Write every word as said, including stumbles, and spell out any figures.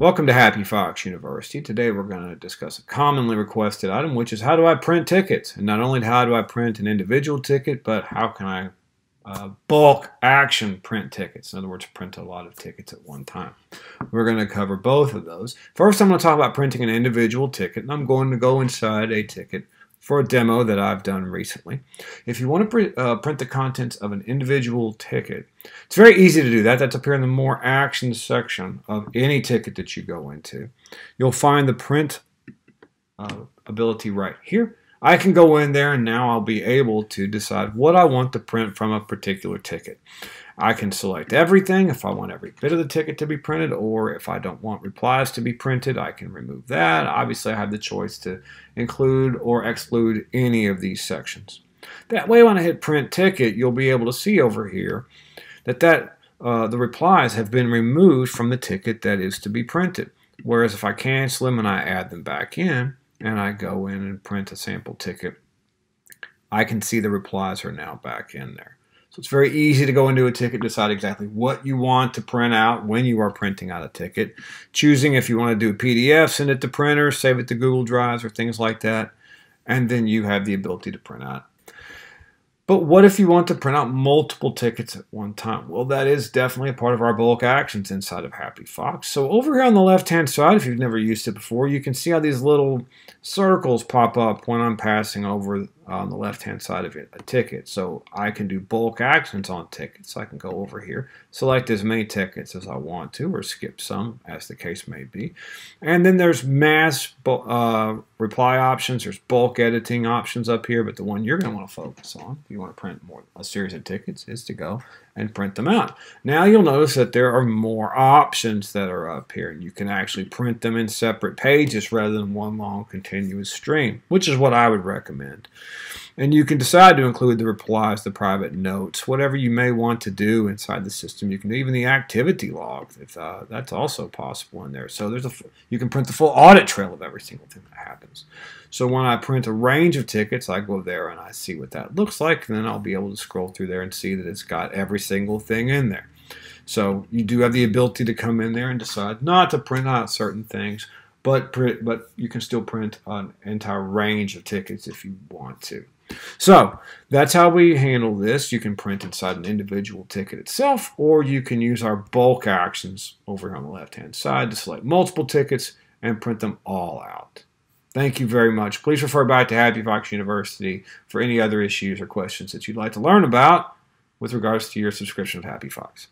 Welcome to Happy Fox University. Today we're going to discuss a commonly requested item, which is how do I print tickets? And not only how do I print an individual ticket, but how can I uh, bulk action print tickets? In other words, print a lot of tickets at one time. We're going to cover both of those. First, I'm going to talk about printing an individual ticket, and I'm going to go inside a ticket for a demo that I've done recently. If you want to print, uh, print the contents of an individual ticket, it's very easy to do that. That's up here in the More Action section of any ticket that you go into. You'll find the print uh, ability right here. I can go in there and now I'll be able to decide what I want to print from a particular ticket. I can select everything if I want every bit of the ticket to be printed, or if I don't want replies to be printed, I can remove that. Obviously, I have the choice to include or exclude any of these sections. That way, when I hit print ticket, you'll be able to see over here that, that uh, the replies have been removed from the ticket that is to be printed. Whereas if I cancel them and I add them back in, and I go in and print a sample ticket, I can see the replies are now back in there. So it's very easy to go into a ticket, decide exactly what you want to print out when you are printing out a ticket, choosing if you want to do a P D F, send it to printers, save it to Google Drives or things like that, and then you have the ability to print out. But what if you want to print out multiple tickets at one time? Well, that is definitely a part of our bulk actions inside of Happy Fox. So over here on the left-hand side, if you've never used it before, you can see how these little circles pop up when I'm passing over on the left-hand side of it, a ticket. So I can do bulk actions on tickets. I can go over here, select as many tickets as I want to, or skip some, as the case may be. And then there's mass uh, reply options. There's bulk editing options up here, but the one you're going to want to focus on, if you want to print more a series of tickets, is to go and print them out. Now you'll notice that there are more options that are up here, and you can actually print them in separate pages rather than one long continuous stream, which is what I would recommend. And you can decide to include the replies, the private notes, whatever you may want to do inside the system. You can do even the activity log, if uh, that's also possible in there. So there's a, you can print the full audit trail of every single thing that happens. So when I print a range of tickets, I go there and I see what that looks like, and then I'll be able to scroll through there and see that it's got every single thing in there. So you do have the ability to come in there and decide not to print out certain things, but, print, but you can still print an entire range of tickets if you want to. So that's how we handle this. You can print inside an individual ticket itself, or you can use our bulk actions over on the left-hand side to select multiple tickets and print them all out. Thank you very much. Please refer back to Happy Fox University for any other issues or questions that you'd like to learn about with regards to your subscription of Happy Fox.